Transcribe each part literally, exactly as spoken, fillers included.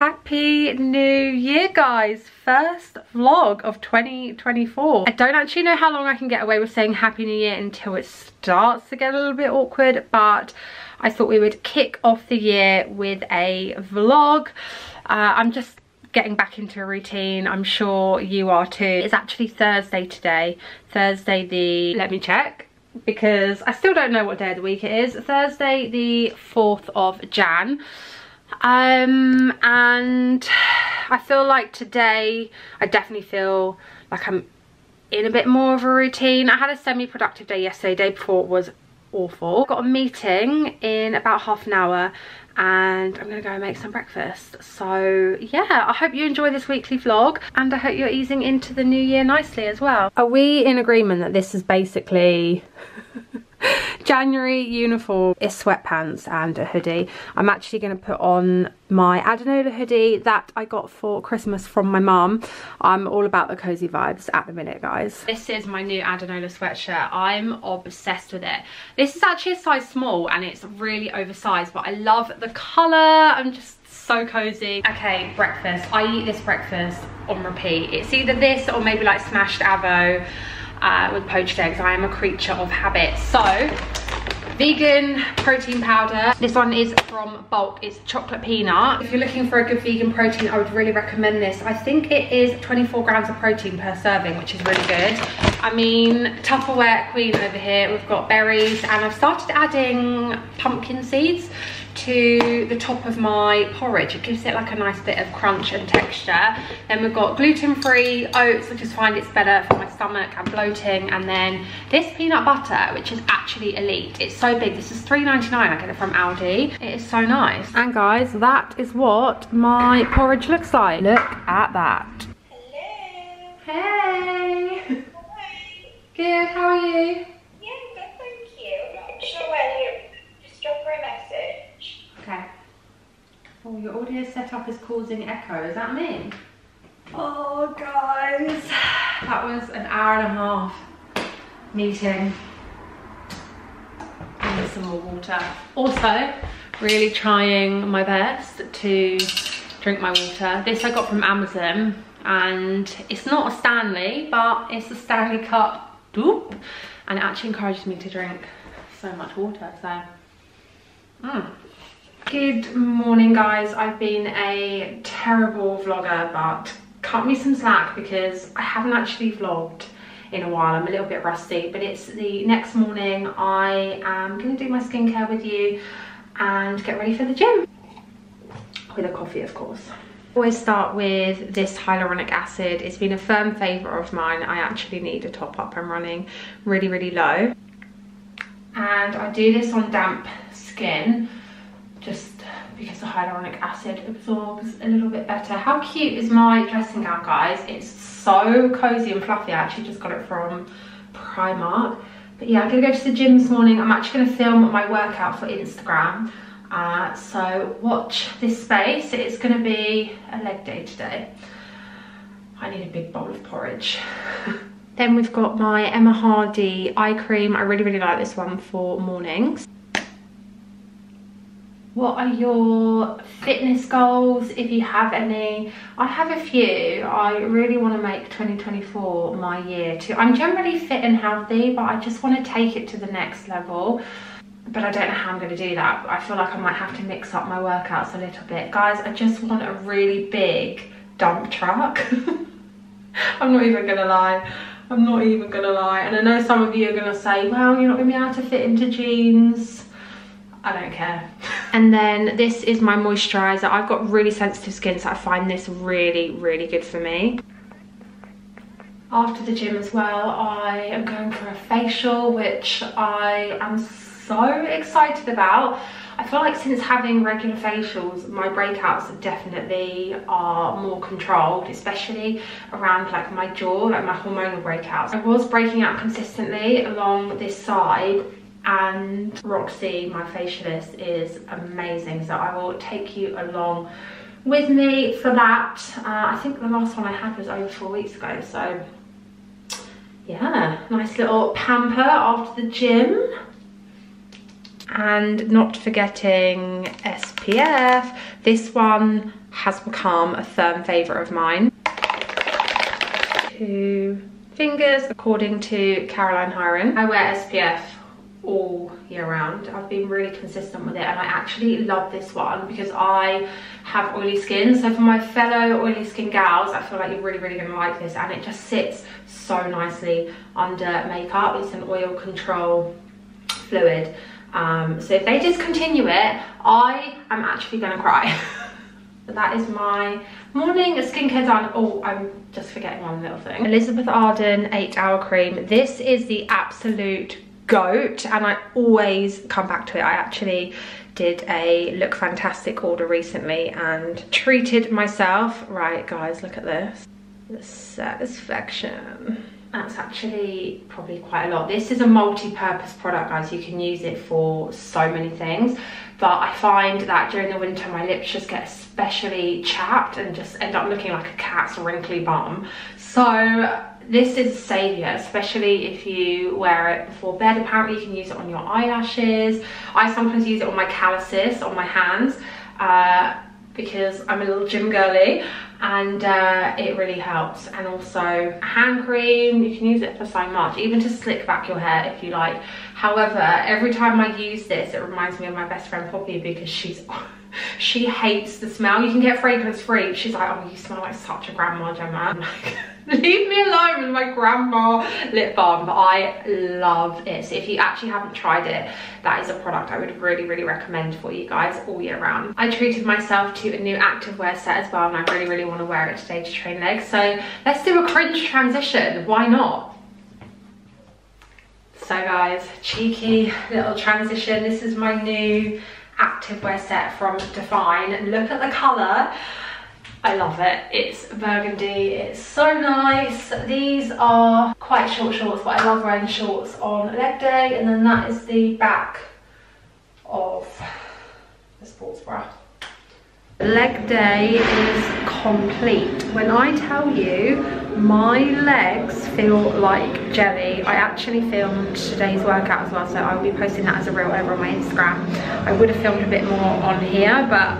Happy New Year, guys. First vlog of twenty twenty-four. I don't actually know how long I can get away with saying Happy New Year until it starts to get a little bit awkward, but I thought we would kick off the year with a vlog. Uh, I'm just getting back into a routine. I'm sure you are too. It's actually Thursday today. Thursday the... let me check, because I still don't know what day of the week it is. Thursday the fourth of January. Um, and I feel like today, I definitely feel like I'm in a bit more of a routine. I had a semi-productive day yesterday. Day before was awful. Got a meeting in about half an hour and I'm gonna go and make some breakfast. So yeah, I hope you enjoy this weekly vlog and I hope you're easing into the new year nicely as well. Are we in agreement that this is basically January uniform is sweatpants and a hoodie? I'm actually going to put on my Adanola hoodie that I got for Christmas from my mum. I'm all about the cozy vibes at the minute, guys. This is my new Adanola sweatshirt. I'm obsessed with it. This is actually a size small and it's really oversized, but I love the colour. I'm just so cozy. Okay, breakfast. I eat this breakfast on repeat. It's either this or maybe like smashed avo Uh, with poached eggs. I am a creature of habit. So, vegan protein powder. This one is from Bulk. It's chocolate peanut. If you're looking for a good vegan protein, I would really recommend this. I think it is twenty-four grams of protein per serving, which is really good. I mean, Tupperware queen over here. We've got berries and I've started adding pumpkin seeds to the top of my porridge. It gives it like a nice bit of crunch and texture. Then we've got gluten-free oats, which is fine, it's better for my stomach and bloating. And then this peanut butter, which is actually elite. It's so big. This is three ninety-nine. I get it from Aldi. It is so nice. And guys, that is what my porridge looks like. Look at that. Hello. Hey. Hi. Good, how are you? Yeah, I'm good, thank you. I'm sure where you just drop her a message. Okay. Oh, your audio setup is causing echo. Is that me? Oh, guys. That was an hour and a half meeting. I need some more water. Also, really trying my best to drink my water. This I got from Amazon, and it's not a Stanley, but it's a Stanley cup. Doop. And it actually encourages me to drink so much water, so... Mm. Good morning, guys. I've been a terrible vlogger, but cut me some slack because I haven't actually vlogged in a while. I'm a little bit rusty, but it's the next morning. I am going to do my skincare with you and get ready for the gym. With a coffee, of course. Always start with this hyaluronic acid. It's been a firm favourite of mine. I actually need a top up. I'm running really, really low. And I do this on damp skin, just because the hyaluronic acid absorbs a little bit better. How cute is my dressing gown, guys? It's so cozy and fluffy. I actually just got it from Primark. But yeah, I'm gonna go to the gym this morning. I'm actually gonna film my workout for Instagram. Uh, so watch this space. It's gonna be a leg day today. I need a big bowl of porridge. Then we've got my Emma Hardie eye cream. I really, really like this one for mornings. What are your fitness goals, if you have any? I have a few. I really want to make twenty twenty-four my year too. I'm generally fit and healthy, but I just want to take it to the next level. But I don't know how I'm going to do that. I feel like I might have to mix up my workouts a little bit. Guys, I just want a really big dump truck. I'm not even going to lie. I'm not even going to lie. And I know some of you are going to say, well, you're not going to be able to fit into jeans. I don't care. And then this is my moisturizer. I've got really sensitive skin, so I find this really, really good for me. After the gym as well, I am going for a facial, which I am so excited about. I feel like since having regular facials, my breakouts definitely are more controlled, especially around like my jaw, like my hormonal breakouts. I was breaking out consistently along this side, and Roxy, my facialist, is amazing, so I will take you along with me for that. uh, I think the last one I had was over four weeks ago, so yeah, nice little pamper after the gym. and not forgetting S P F. This one has become a firm favourite of mine. Two fingers, according to Caroline Hiron. I wear S P F all year round. I've been really consistent with it, and I actually love this one because I have oily skin. So for my fellow oily skin gals, I feel like you're really, really gonna like this, and it just sits so nicely under makeup. It's an oil control fluid. Um, so if they discontinue it, I am actually gonna cry. But that is my morning skincare done. Oh, I'm just forgetting one little thing. Elizabeth Arden eight hour cream. This is the absolute goat, and I always come back to it. I actually did a Look Fantastic order recently and treated myself. Right guys, look at this. The satisfaction. That's actually probably quite a lot. This is a multi-purpose product, guys. You can use it for so many things, but I find that during the winter my lips just get especially chapped and just end up looking like a cat's wrinkly bum. So this is a saviour, especially if you wear it before bed. Apparently you can use it on your eyelashes. I sometimes use it on my calluses, on my hands, uh, because I'm a little gym girly, and uh, it really helps. And also hand cream, you can use it for so much, even to slick back your hair if you like. However, every time I use this, it reminds me of my best friend Poppy, because she's she hates the smell. You can get fragrance free. She's like, oh, you smell like such a grandma, Gemma. I'm like, leave me alone with my grandma lip balm. But I love it. So if you actually haven't tried it, that is a product I would really, really recommend for you guys all year round. I treated myself to a new activewear set as well, and I really, really want to wear it today to train legs. So let's do a cringe transition. Why not? So guys, cheeky little transition. This is my new activewear set from Define. Look at the colour. I love it. It's burgundy. It's so nice. These are quite short shorts, but I love wearing shorts on leg day. And then that is the back of the sports bra. Leg day is complete. When I tell you my legs feel like jelly. I actually filmed today's workout as well, so I'll be posting that as a reel over on my Instagram. I would have filmed a bit more on here, but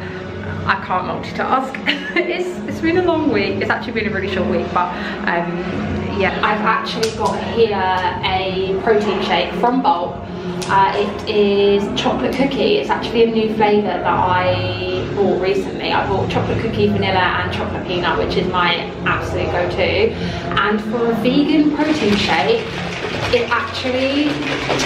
I can't multitask. it's, it's been a long week. It's actually been a really short week, but um, yeah. I've actually got here a protein shake from Bulk. Uh, it is chocolate cookie. It's actually a new flavour that I bought recently. I bought chocolate cookie, vanilla and chocolate peanut, which is my absolute go-to. And for a vegan protein shake, it actually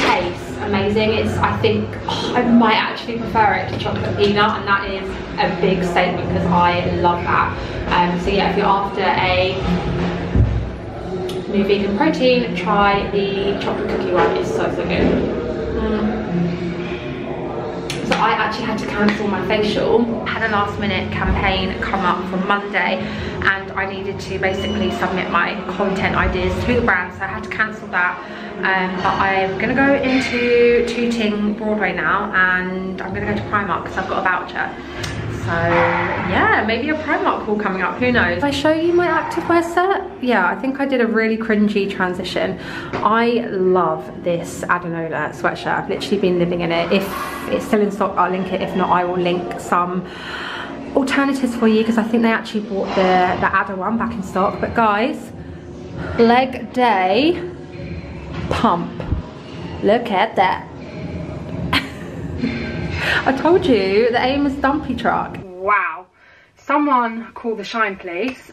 tastes amazing. It's, I think, oh, I might actually prefer it to chocolate peanut, and that is a big statement because I love that. Um, so yeah, if you're after a new vegan protein, try the chocolate cookie one. It's so, so good. Mm. So I actually had to cancel my facial. I had a last minute campaign come up for Monday, and I needed to basically submit my content ideas to the brand, so I had to cancel that. Um, but I'm gonna go into Tooting Broadway now, and I'm gonna go to Primark because I've got a voucher. So yeah, maybe a Primark haul coming up, who knows. Did I show you my activewear set? Yeah, I think I did a really cringy transition. I love this Adanola sweatshirt. I've literally been living in it. If it's still in stock, I'll link it. If not, I will link some alternatives for you, because I think they actually bought the, the Ada one back in stock. But guys, leg day pump. Look at that. I told you the aim is dumpy truck. Wow. Someone call the shine police.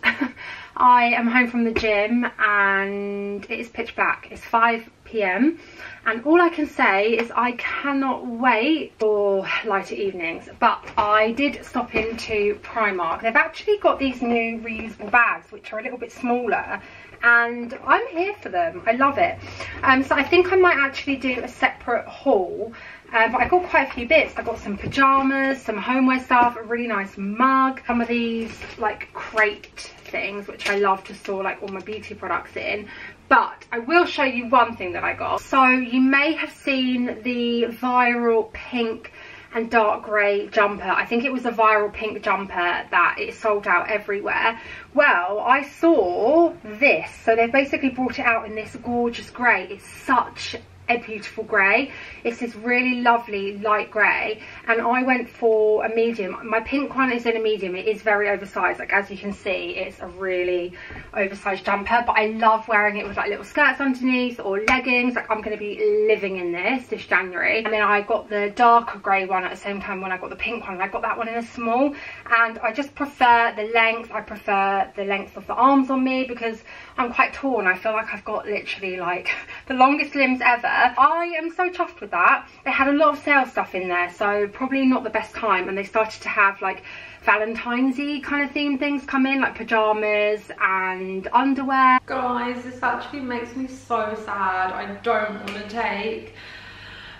I am home from the gym and it is pitch black. It's five p m and all I can say is I cannot wait for lighter evenings. But I did stop into Primark. They've actually got these new reusable bags which are a little bit smaller, and I'm here for them. I love it. Um, so I think I might actually do a separate haul. Um, but I got quite a few bits. I got some pyjamas, some homeware stuff, a really nice mug, some of these like crate things, which I love to store like all my beauty products in. But I will show you one thing that I got. So you may have seen the viral pink and dark grey jumper. I think it was a viral pink jumper that it sold out everywhere. Well, I saw this. So they've basically brought it out in this gorgeous grey. It's such a beautiful grey. It's this really lovely light grey, and I went for a medium. My pink one is in a medium. It is very oversized, like as you can see, it's a really oversized jumper, but I love wearing it with like little skirts underneath or leggings. Like I'm going to be living in this this January. And then I got the darker grey one at the same time when I got the pink one, and I got that one in a small, and I just prefer the length. I prefer the length of the arms on me because I'm quite tall and I feel like I've got literally like the longest limbs ever. I am so chuffed with that. They had a lot of sale stuff in there, so probably not the best time, and they started to have like Valentine's-y kind of themed things come in, like pajamas and underwear. Guys, this actually makes me so sad. I don't want to take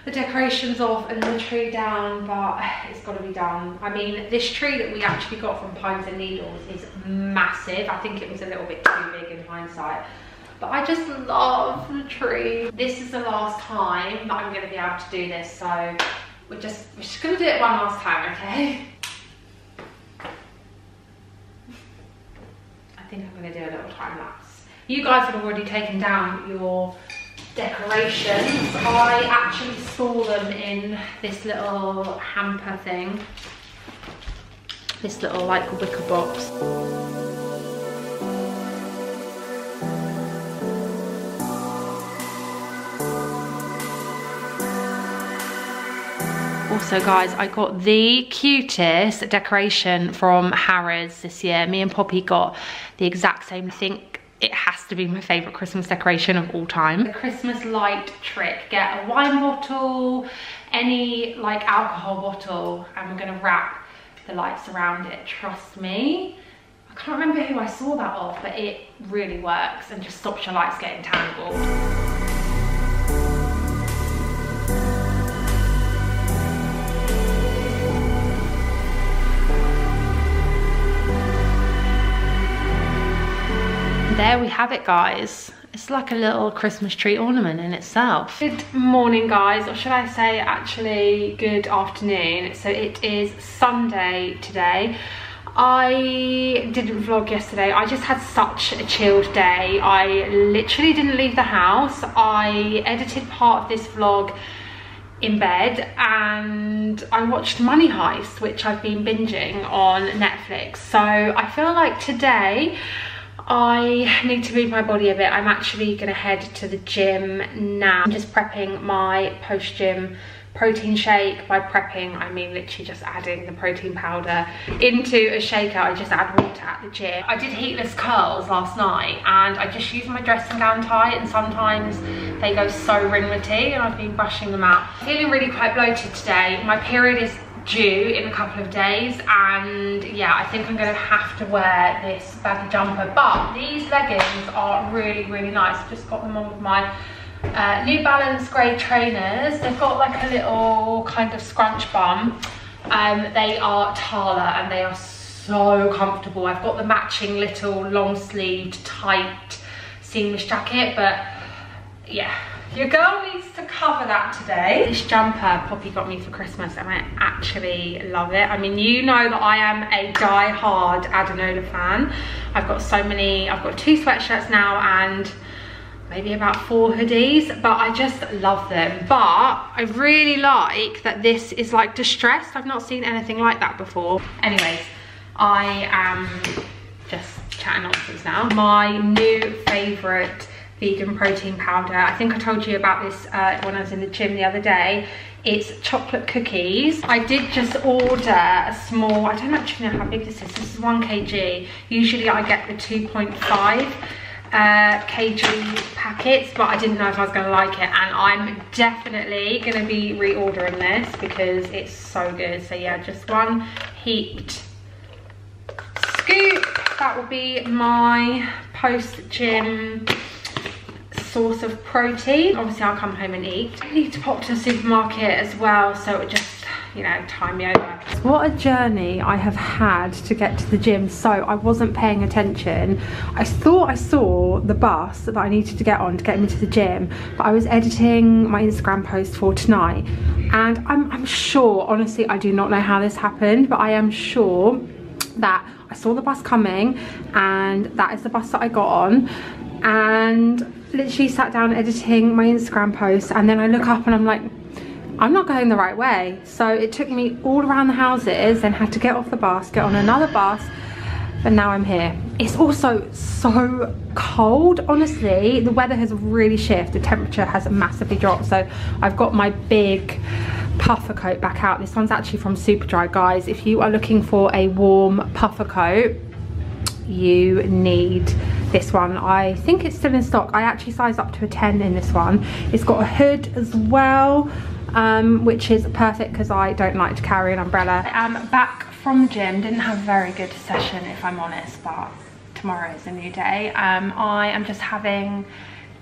the decorations off and the tree down, but it's got to be done. I mean, this tree that we actually got from Pines and Needles is massive. I think it was a little bit too big in hindsight, but I just love the tree. This is the last time that I'm going to be able to do this, so we're just we're just going to do it one last time, okay? I think I'm going to do a little time lapse. You guys have already taken down your decorations. I actually saw them in this little hamper thing, this little like wicker box. Also guys, I got the cutest decoration from Harrods this year. Me and Poppy got the exact same thing. It has to be my favourite Christmas decoration of all time. The Christmas light trick. Get a wine bottle, any like alcohol bottle, and we're going to wrap the lights around it. Trust me. I can't remember who I saw that off, but it really works and just stops your lights getting tangled. There we have it guys, it's like a little Christmas tree ornament in itself. Good morning guys, or should I say actually good afternoon. So it is Sunday today. I didn't vlog yesterday. I just had such a chilled day. I literally didn't leave the house. I edited part of this vlog in bed, and I watched Money Heist, which I've been binging on Netflix. So I feel like today I need to move my body a bit. I'm actually gonna head to the gym now. I'm just prepping my post-gym protein shake. By prepping, I mean literally just adding the protein powder into a shaker. I just add water at the gym. I did heatless curls last night, and I just used my dressing gown tie, and sometimes they go so ringlety, and I've been brushing them out. Feeling really quite bloated today. My period is due in a couple of days, and yeah, I think I'm gonna have to wear this baggy jumper, but these leggings are really really nice. I've just got them on with my uh, New Balance grey trainers. They've got like a little kind of scrunch bum. Um, they are Tala and they are so comfortable. I've got the matching little long sleeved tight seamless jacket, but yeah, your girl needs to cover that today. This jumper Poppy got me for Christmas, and I actually love it. I mean, you know that I am a die-hard Adanola fan. I've got so many, I've got two sweatshirts now and maybe about four hoodies, but I just love them. But I really like that this is like distressed. I've not seen anything like that before. Anyways, I am just chatting nonsense now. My new favourite vegan protein powder. I think I told you about this uh, when I was in the gym the other day. It's chocolate cookies. I did just order a small, I don't actually know how big this is. This is one kilogram. Usually I get the two point five uh kg packets, but I didn't know if I was gonna like it, and I'm definitely gonna be reordering this because it's so good. So yeah, just one heaped scoop. That will be my post-gym source of protein. Obviously I'll come home and eat. I need to pop to the supermarket as well, so it just, you know, time me over. What a journey I have had to get to the gym. So I wasn't paying attention. I thought I saw the bus that I needed to get on to get me to the gym, but I was editing my Instagram post for tonight, and I'm, I'm sure, honestly I do not know how this happened, but I am sure that I saw the bus coming, and that is the bus that I got on, and literally sat down editing my Instagram post, and then I look up and I'm like, I'm not going the right way. So it took me all around the houses and had to get off the bus, get on another bus, but now I'm here. It's also so cold, honestly. The weather has really shifted. The temperature has massively dropped. So I've got my big puffer coat back out. This one's actually from Superdry, guys. If you are looking for a warm puffer coat, you need this one. I think it's still in stock. I actually sized up to a ten in this one. It's got a hood as well, um, which is perfect because I don't like to carry an umbrella. I am back from the gym. Didn't have a very good session, if I'm honest, but tomorrow is a new day. Um, I am just having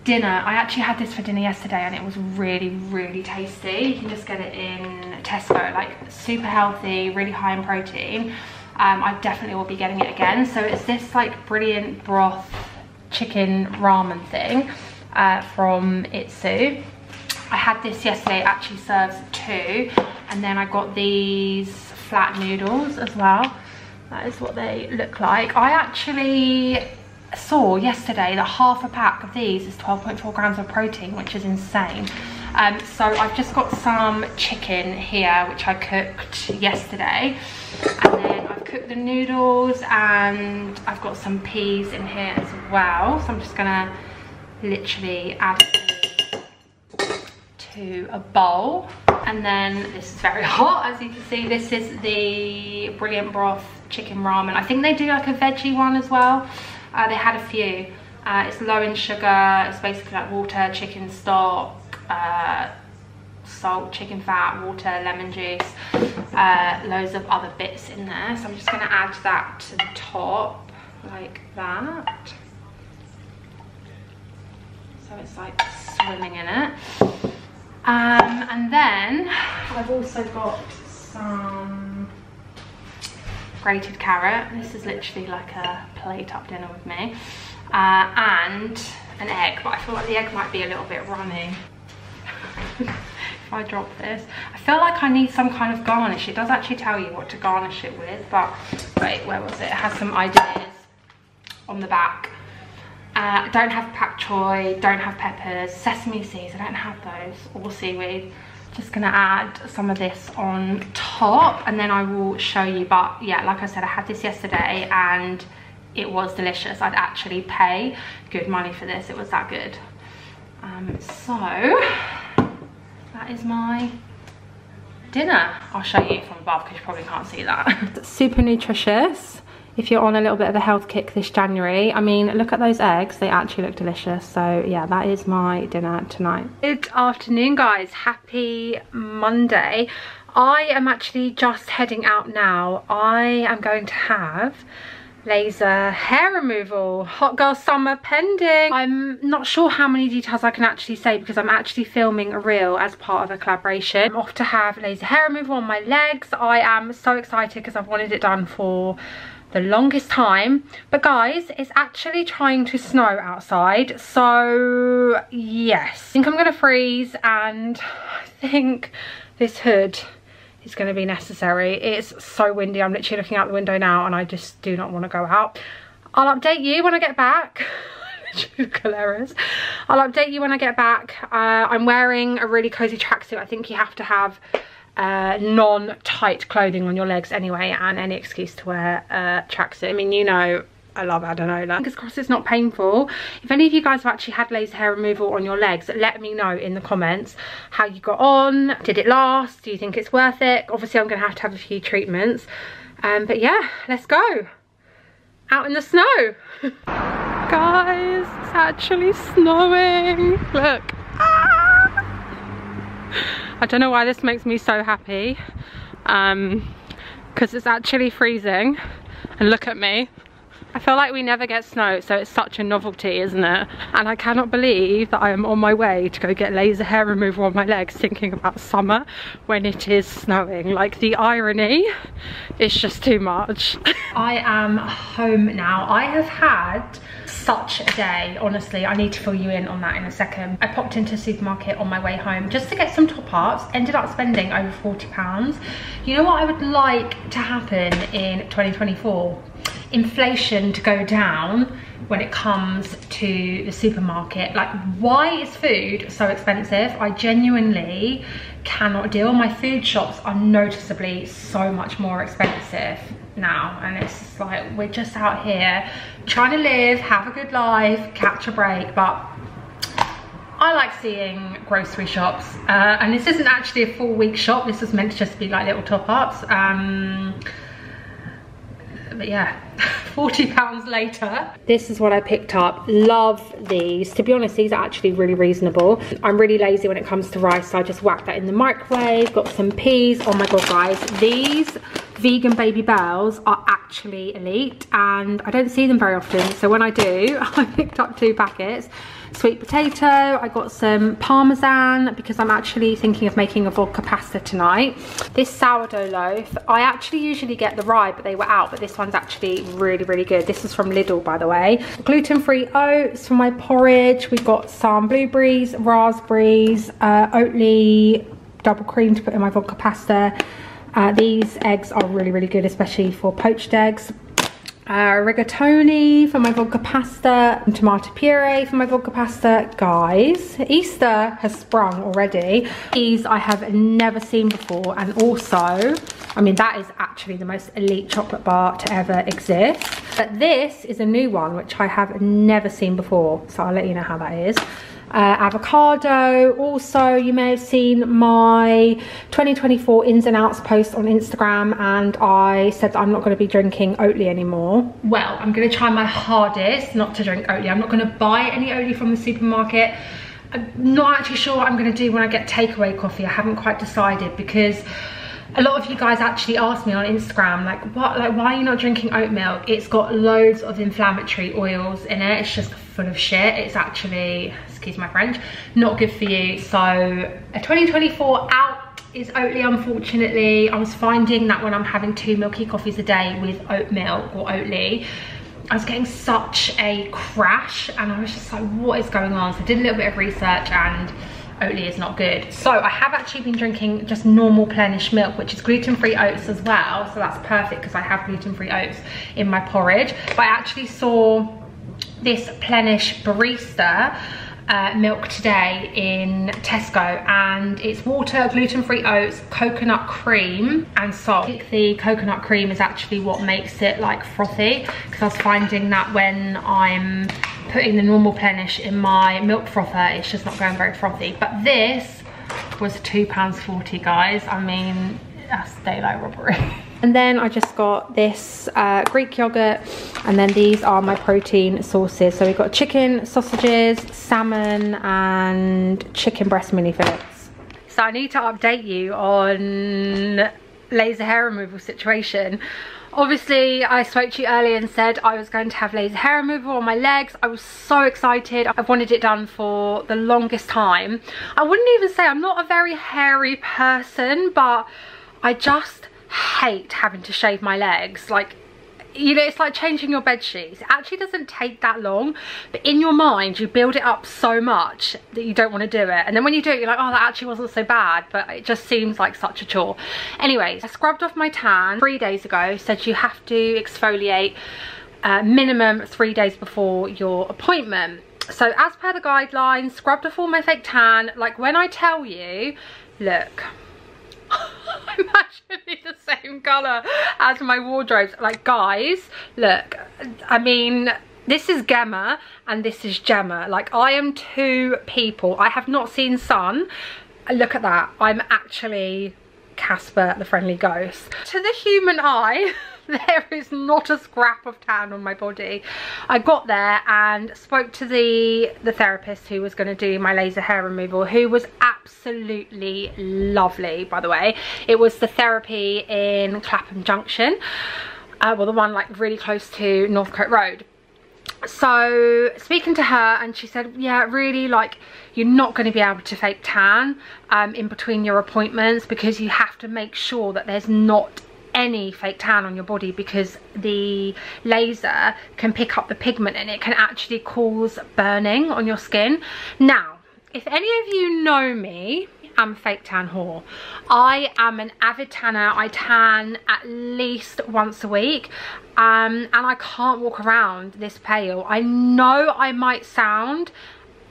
dinner. I actually had this for dinner yesterday and it was really, really tasty. You can just get it in Tesco, like super healthy, really high in protein. Um, I definitely will be getting it again. So it's this like brilliant broth chicken ramen thing uh, from Itsu. I had this yesterday, it actually serves two. And then I got these flat noodles as well. That is what they look like. I actually saw yesterday that half a pack of these is twelve point four grams of protein, which is insane. Um, so I've just got some chicken here, which I cooked yesterday. And then I've cooked the noodles and I've got some peas in here as well. So I'm just gonna literally add to a bowl. And then this is very hot, as you can see. This is the brilliant broth chicken ramen. I think they do like a veggie one as well. Uh, they had a few. Uh, it's low in sugar. It's basically like water, chicken stock, uh, salt, chicken fat, water, lemon juice, uh, loads of other bits in there. So I'm just going to add that to the top like that. So it's like swimming in it. Um, and then I've also got some grated carrot. This is literally like a plate up dinner with me. Uh, and an egg, but I feel like the egg might be a little bit runny. If I drop this, I feel like I need some kind of garnish. It does actually tell you what to garnish it with, but wait, where was it? It has some ideas on the back. I uh, don't have pak choy, don't have peppers, sesame seeds, I don't have those, or seaweed. Just gonna add some of this on top and then I will show you. But yeah, like I said, I had this yesterday and it was delicious. I'd actually pay good money for this. It was that good. Um, so that is my dinner. I'll show you from above because you probably can't see that. It's super nutritious. If you're on a little bit of a health kick this January, I mean, look at those eggs. They actually look delicious. So yeah, that is my dinner tonight. Good afternoon, guys. Happy Monday. I am actually just heading out now. I am going to have laser hair removal. Hot girl summer pending. I'm not sure how many details I can actually say because I'm actually filming a reel as part of a collaboration. I'm off to have laser hair removal on my legs. I am so excited because I've wanted it done for the longest time. But guys, it's actually trying to snow outside, so yes, I think I'm gonna freeze and I think this hood is gonna be necessary. It's so windy. I'm literally looking out the window now and I just do not want to go out. I'll update you when I get back. Hilarious. I'll update you when I get back. uh, I'm wearing a really cozy tracksuit. I think you have to have Uh, non-tight clothing on your legs anyway, and any excuse to wear a tracksuit. I mean, you know, I love Adanola. Fingers crossed it's not painful. If any of you guys have actually had laser hair removal on your legs, let me know in the comments how you got on. Did it last? Do you think it's worth it? Obviously, I'm going to have to have a few treatments. Um, but yeah, let's go. Out in the snow. Guys, it's actually snowing. Look. Ah! I don't know why this makes me so happy, um, because it's actually freezing, and look at me. I feel like we never get snow, so it's such a novelty, isn't it? And I cannot believe that I am on my way to go get laser hair removal on my legs thinking about summer when it is snowing. Like, the irony is just too much. I am home now. I have had such a day, honestly. I need to fill you in on that in a second. I popped into a supermarket on my way home just to get some top-ups. Ended up spending over forty pounds. You know what I would like to happen in twenty twenty-four? Inflation to go down when it comes to the supermarket. Like, why is food so expensive? I genuinely cannot deal. My food shops are noticeably so much more expensive now, and it's like we're just out here trying to live, have a good life, catch a break. But I like seeing grocery shops, uh, and this isn't actually a full week shop. This was meant to just be like little top-ups, um but yeah. forty pounds later. This is what I picked up. Love these. To be honest, these are actually really reasonable. I'm really lazy when it comes to rice, so I just whacked that in the microwave. Got some peas. Oh my god, guys, these vegan baby bells are actually elite, and I don't see them very often, so when I do, I picked up two packets. Sweet potato. I got some parmesan because I'm actually thinking of making a vodka pasta tonight. This sourdough loaf, I actually usually get the rye, but they were out, but this one's actually really really good. This is from Lidl, by the way. Gluten-free oats for my porridge. We've got some blueberries, raspberries, uh, Oatly double cream to put in my vodka pasta. Uh, these eggs are really really good, especially for poached eggs. Uh, rigatoni for my vodka pasta, and tomato puree for my vodka pasta. Guys, Easter has sprung already. These I have never seen before, and also, I mean, that is actually the most elite chocolate bar to ever exist. But this is a new one, which I have never seen before, so I'll let you know how that is. Uh, avocado. Also, you may have seen my twenty twenty-four ins and outs post on Instagram, and I said that I'm not going to be drinking Oatly anymore. Well, I'm going to try my hardest not to drink Oatly. I'm not going to buy any Oatly from the supermarket. I'm not actually sure what I'm going to do when I get takeaway coffee. I haven't quite decided, because a lot of you guys actually asked me on Instagram, like, what, like, why are you not drinking oat milk? It's got loads of inflammatory oils in it. It's just full of shit. It's actually, excuse my French, not good for you. So a twenty twenty-four out is Oatly, unfortunately. I was finding that when I'm having two milky coffees a day with oat milk or Oatly, I was getting such a crash, and I was just like, what is going on? So I did a little bit of research, and Oatly is not good. So I have actually been drinking just normal Plenish milk, which is gluten-free oats as well, so that's perfect because I have gluten-free oats in my porridge. But I actually saw this Plenish barista uh, milk today in Tesco, and it's water, gluten-free oats, coconut cream and salt. I think the coconut cream is actually what makes it like frothy, because I was finding that when I'm putting the normal Plenish in my milk frother, it's just not going very frothy. But this was two pounds forty, guys. I mean, that's daylight robbery. And then I just got this uh, Greek yogurt, and then these are my protein sauces. So we've got chicken sausages, salmon and chicken breast mini fillets. So I need to update you on laser hair removal situation. Obviously, I spoke to you earlier and said I was going to have laser hair removal on my legs. I was so excited. I've wanted it done for the longest time. I wouldn't even say I'm not a very hairy person, but I just hate having to shave my legs. Like, you know, it's like changing your bed sheets. It actually doesn't take that long, but in your mind you build it up so much that you don't want to do it, and then when you do it you're like, oh, that actually wasn't so bad, but it just seems like such a chore. Anyways, I scrubbed off my tan three days ago. Said you have to exfoliate uh, minimum three days before your appointment. So as per the guidelines, scrubbed off all my fake tan. Like, when I tell you, look, I'm actually the same colour as my wardrobes. Like, guys, look, I mean, this is Gemma and this is Gemma. Like, I am two people. I have not seen sun. Look at that. I'm actually Casper the Friendly Ghost. To the human eye, there is not a scrap of tan on my body. I got there and spoke to the the therapist who was going to do my laser hair removal, who was absolutely lovely, by the way. It was the therapy in Clapham Junction, uh, well, the one like really close to Northcote Road. So speaking to her, and she said, yeah, really, like, you're not going to be able to fake tan um, in between your appointments, because you have to make sure that there's not any fake tan on your body, because the laser can pick up the pigment and it can actually cause burning on your skin. Now, if any of you know me, am fake tan whore. I am an avid tanner. I tan at least once a week, um, and I can't walk around this pale. I know I might sound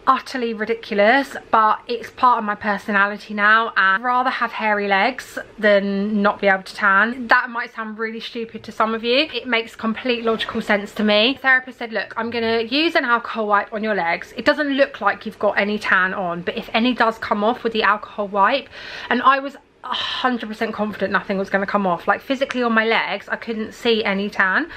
utterly ridiculous, but it's part of my personality now, and I'd rather have hairy legs than not be able to tan. That might sound really stupid to some of you. It makes complete logical sense to me. The therapist said, look, I'm gonna use an alcohol wipe on your legs. It doesn't look like you've got any tan on, but if any does come off with the alcohol wipe, and I was one hundred percent confident nothing was gonna come off. Like, physically on my legs, I couldn't see any tan.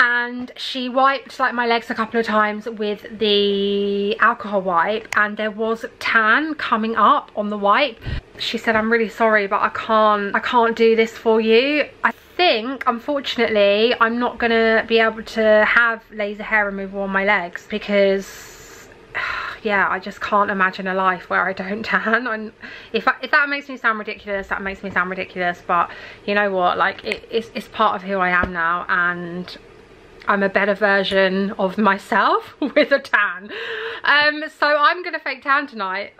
And she wiped like my legs a couple of times with the alcohol wipe, and there was tan coming up on the wipe. She said, I'm really sorry, but I can't I can't do this for you. I think, unfortunately, I'm not gonna be able to have laser hair removal on my legs, because yeah, I just can't imagine a life where I don't tan. And if I, if that makes me sound ridiculous, that makes me sound ridiculous, but you know what, like it, it's, it's part of who I am now, and I'm a better version of myself with a tan. Um, so I'm gonna fake tan tonight.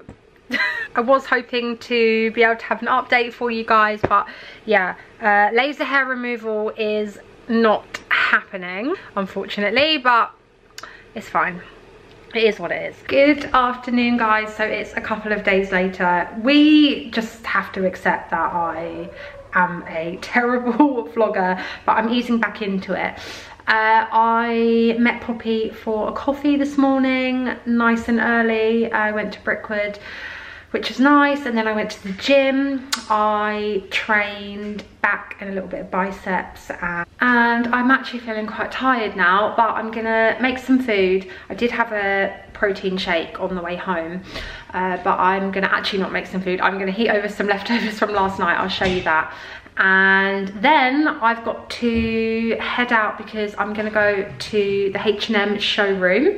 I was hoping to be able to have an update for you guys, but yeah, uh, laser hair removal is not happening, unfortunately, but it's fine. It is what it is. Good afternoon, guys. So it's a couple of days later. We just have to accept that I am a terrible vlogger, but I'm easing back into it. Uh, I met Poppy for a coffee this morning, nice and early. I went to Brickwood, which was nice, and then I went to the gym. I trained back and a little bit of biceps, and, and I'm actually feeling quite tired now, but I'm gonna make some food. I did have a protein shake on the way home, uh, but I'm gonna actually not make some food. I'm gonna heat over some leftovers from last night. I'll show you that. And then I've got to head out because I'm gonna go to the H and M showroom,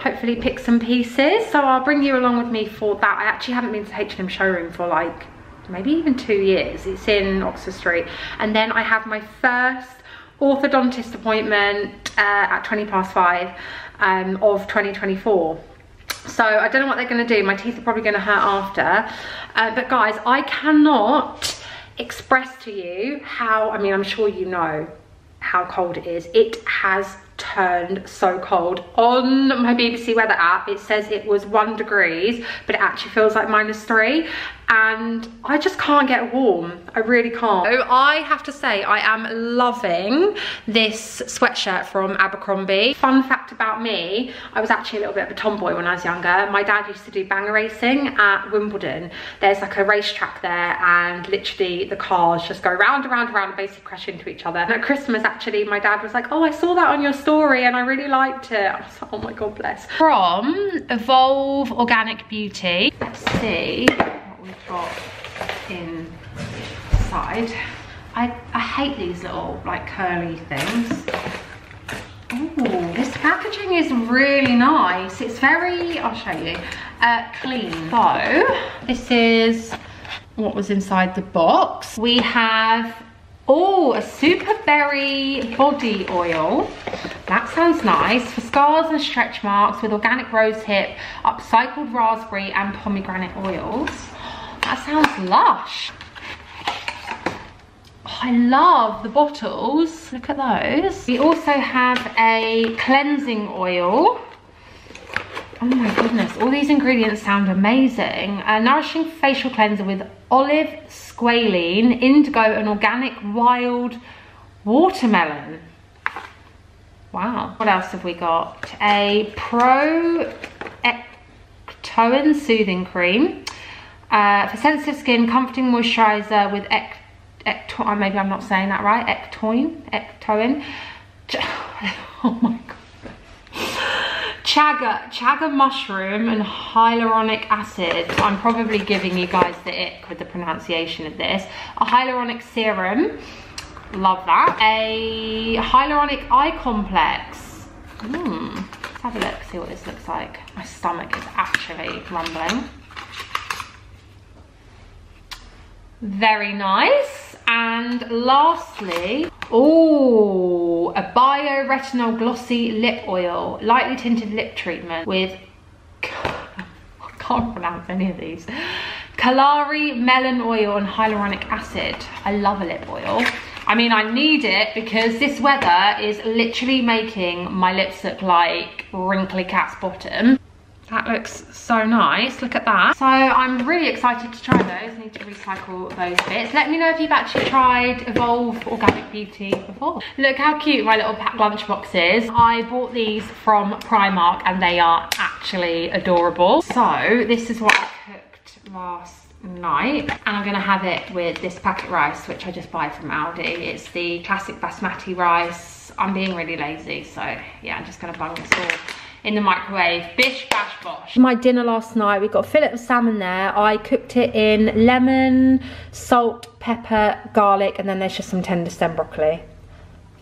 hopefully pick some pieces. So I'll bring you along with me for that. I actually haven't been to the H and M showroom for like maybe even two years. It's in Oxford Street. And then I have my first orthodontist appointment uh, at twenty past five um, of twenty twenty-four. So I don't know what they're gonna do. My teeth are probably gonna hurt after. Uh, but guys, I cannot express to you how, I mean, I'm sure you know how cold it is. It has turned so cold. On my B B C weather app, it says it was one degrees, but it actually feels like minus three, and I just can't get warm. I really can't. So I have to say, I am loving this sweatshirt from Abercrombie. Fun fact about me, I was actually a little bit of a tomboy when I was younger. My dad used to do banger racing at Wimbledon. There's like a racetrack there, and literally the cars just go round and round and round and basically crash into each other. And at Christmas, actually, my dad was like, oh, I saw that on your story and I really liked it. I was like, oh my God, bless. From Evolve Organic Beauty. Let's see what we've got inside. I, I hate these little like curly things. Oh, this packaging is really nice. It's very, I'll show you, uh, clean. So this is what was inside the box. We have, oh, a superberry body oil. That sounds nice. For scars and stretch marks with organic rosehip, upcycled raspberry and pomegranate oils. That sounds lush. Oh, I love the bottles. Look at those. We also have a cleansing oil. Oh my goodness, all these ingredients sound amazing. A nourishing facial cleanser with olive, squalene, indigo and organic wild watermelon. Wow. What else have we got? A pro-ectoin soothing cream. Uh, for sensitive skin, comforting moisturiser with ect... ectoin. Maybe I'm not saying that right. Ectoin? Ectoin. Oh my God. Chaga, chaga mushroom and hyaluronic acid. I'm probably giving you guys the ick with the pronunciation of this. A hyaluronic serum, love that. A hyaluronic eye complex. Mm. Let's have a look, see what this looks like. My stomach is actually rumbling. Very nice. And lastly, oh, a bio retinol glossy lip oil, lightly tinted lip treatment with, I can't pronounce any of these, Kalari melon oil and hyaluronic acid. I love a lip oil. I mean, I need it because this weather is literally making my lips look like wrinkly cat's bottom. That looks so nice, look at that. So I'm really excited to try those. I need to recycle those bits. Let me know if you've actually tried Evolve Organic Beauty before. Look how cute my little packed lunchbox is. I bought these from Primark and they are actually adorable. So this is what I cooked last night, and I'm gonna have it with this packet rice which I just buy from Aldi. It's the classic basmati rice. I'm being really lazy, so yeah, I'm just gonna bung this all in the microwave. Bish bash bosh. My dinner last night, we got a fillet of salmon there. I cooked it in lemon, salt, pepper, garlic, and then there's just some tender stem broccoli. I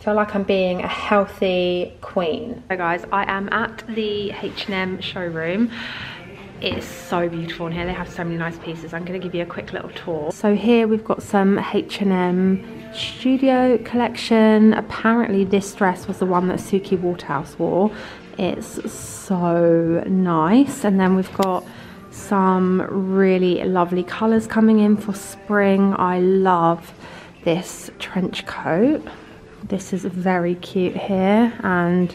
feel like I'm being a healthy queen. So guys, I am at the H and M showroom. It's so beautiful in here. They have so many nice pieces. I'm going to give you a quick little tour. So here we've got some H and M Studio collection. Apparently this dress was the one that Suki Waterhouse wore. It's so nice. And then we've got some really lovely colours coming in for spring. I love this trench coat. This is very cute here, and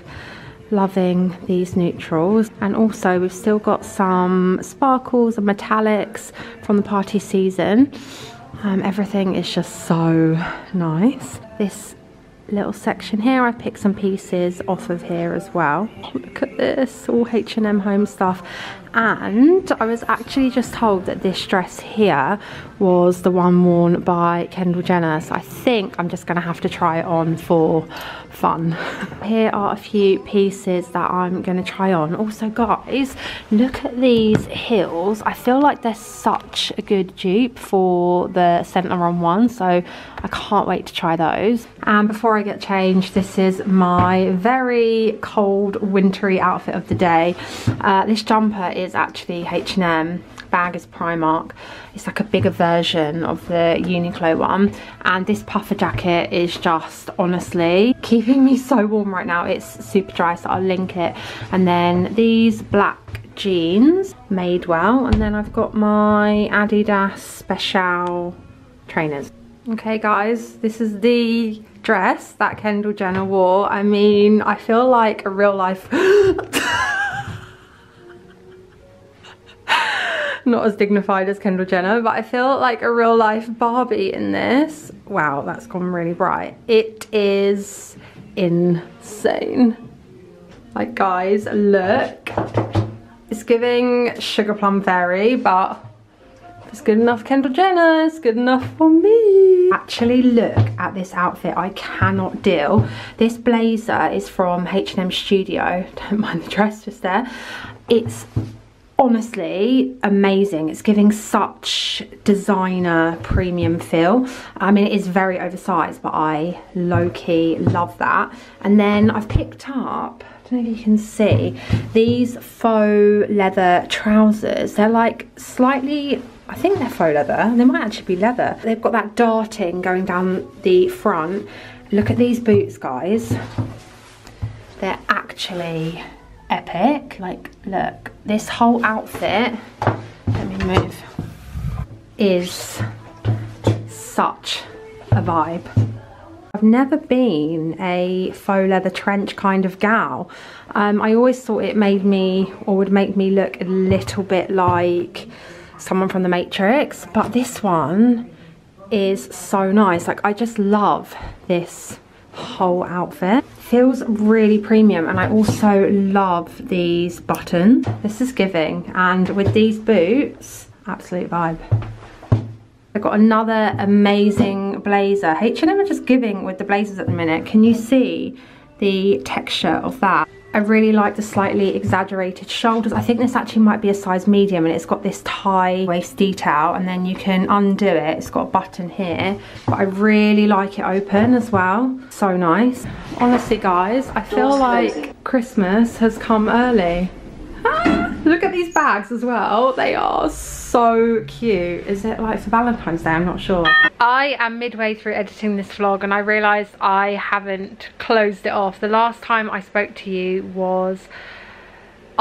loving these neutrals. And also we've still got some sparkles and metallics from the party season. Um, everything is just so nice. This little section here, I picked some pieces off of here as well. Look at this, all H and M home stuff. And I was actually just told that this dress here was the one worn by Kendall Jenner, so I think I'm just gonna have to try it on for fun. Here are a few pieces that I'm gonna try on. Also guys, look at these heels. I feel like they're such a good dupe for the Saint-Laurent one, so I can't wait to try those. And before I get changed, this is my very cold wintry outfit of the day. Uh, this jumper is is actually H and M, bag is Primark. It's like a bigger version of the Uniqlo one, and this puffer jacket is just honestly keeping me so warm right now. It's super dry, so I'll link it. And then these black jeans, made well, and then I've got my Adidas Special trainers. Okay guys, this is the dress that Kendall Jenner wore. I mean, I feel like a real life not as dignified as Kendall Jenner, but I feel like a real life Barbie in this. Wow, that's gone really bright. It is insane. Like guys, look. It's giving Sugar Plum Fairy, but if it's good enough Kendall Jenner, it's good enough for me. Actually look at this outfit, I cannot deal. This blazer is from H and M Studio. Don't mind the dress just there. It's honestly amazing. It's giving such designer premium feel. I mean, it is very oversized, but I low-key love that. And then I've picked up, I don't know if you can see, these faux leather trousers. They're like slightly, I think they're faux leather, they might actually be leather. They've got that darting going down the front. Look at these boots guys, they're actually epic. Like look, this whole outfit, let me move, is such a vibe. I've never been a faux leather trench kind of gal. um I always thought it made me, or would make me, look a little bit like someone from the Matrix, but this one is so nice. Like I just love this whole outfit. Feels really premium. And I also love these buttons. This is giving, and with these boots, absolute vibe. I've got another amazing blazer. H and M are just giving with the blazers at the minute. Can you see the texture of that? I really like the slightly exaggerated shoulders. I think this actually might be a size medium, and it's got this tie waist detail, and then you can undo it. It's got a button here, but I really like it open as well. So nice. Honestly guys, I feel like Christmas has come early. Ah, look at these bags as well. They are so cute. Is it like for Valentine's Day? I'm not sure. I am midway through editing this vlog and I realised I haven't closed it off. The last time I spoke to you was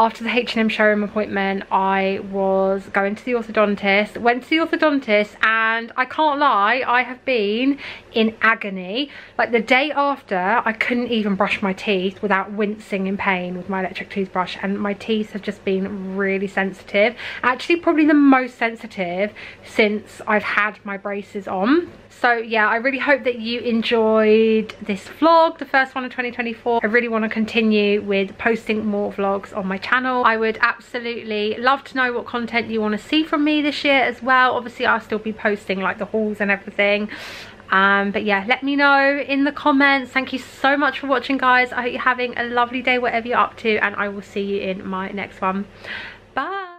after the H and M showroom appointment, I was going to the orthodontist, went to the orthodontist, and I can't lie, I have been in agony. Like the day after, I couldn't even brush my teeth without wincing in pain with my electric toothbrush, and my teeth have just been really sensitive. Actually, probably the most sensitive since I've had my braces on. So yeah, I really hope that you enjoyed this vlog, the first one of twenty twenty-four. I really want to continue with posting more vlogs on my channel. I would absolutely love to know what content you want to see from me this year as well. Obviously, I'll still be posting like the hauls and everything. Um, but yeah, let me know in the comments. Thank you so much for watching, guys. I hope you're having a lovely day, whatever you're up to, and I will see you in my next one. Bye.